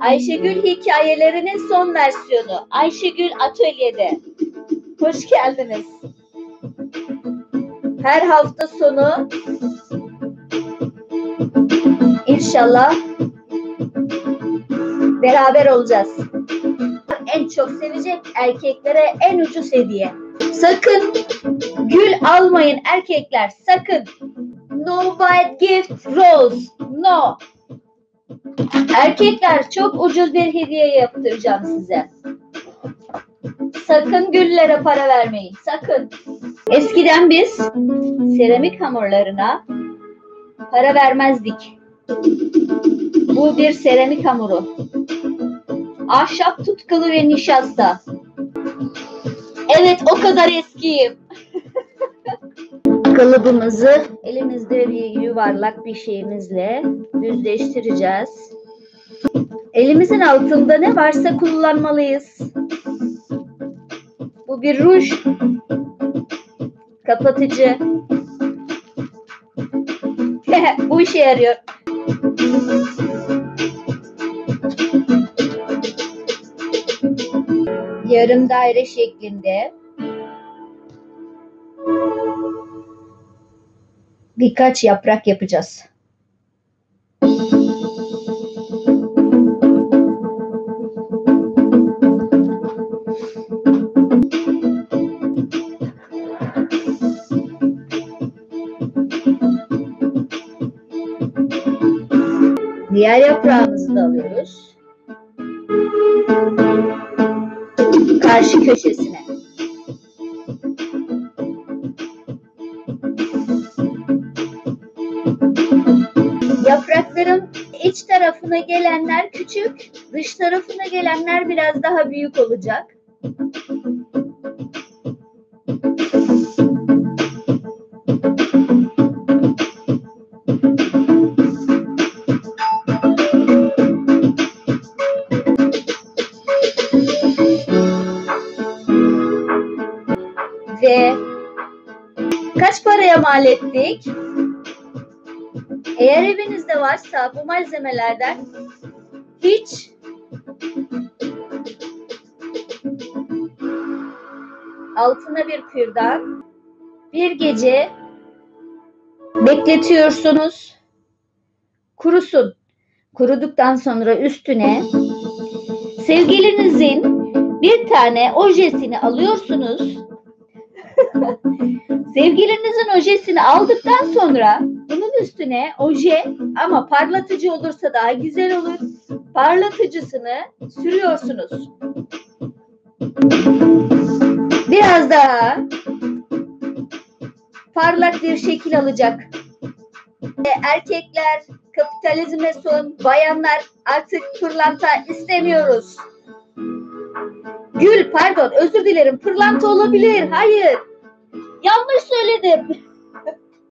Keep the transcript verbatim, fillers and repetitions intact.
Ayşegül hikayelerinin son versiyonu Ayşegül Atölyede. Hoş geldiniz. Her hafta sonu inşallah beraber olacağız. En çok sevecek erkeklere en ucuz hediye. Sakın gül almayın erkekler, sakın. No white gift rose, no. Erkekler, çok ucuz bir hediye yaptıracağım size. Sakın güllere para vermeyin, sakın. Eskiden biz seramik hamurlarına para vermezdik. Bu bir seramik hamuru. Ahşap tutkulu ve nişasta. Evet, o kadar eskiyim. Kalıbımızı elimizde bir yuvarlak bir şeyimizle düzleştireceğiz. Elimizin altında ne varsa kullanmalıyız. Bu bir ruj, kapatıcı. Bu işe yarıyor. Yarım daire şeklinde birkaç yaprak yapacağız. Diğer yaprağımızı da alıyoruz. Karşı köşesine. Yaprakların iç tarafına gelenler küçük, dış tarafına gelenler biraz daha büyük olacak. Ve kaç paraya mal ettik? Eğer evinizde varsa bu malzemelerden hiç altına bir kürdan bir gece bekletiyorsunuz. Kurusun. Kuruduktan sonra üstüne sevgilinizin bir tane ojesini alıyorsunuz. Sevgilinizin ojesini aldıktan sonra bunun üstüne oje, ama parlatıcı olursa daha güzel olur. Parlatıcısını sürüyorsunuz. Biraz daha parlak bir şekil alacak. Erkekler kapitalizme son, bayanlar artık pırlanta istemiyoruz. Gül, pardon, özür dilerim, pırlanta olabilir, hayır. Yanlış söyledim.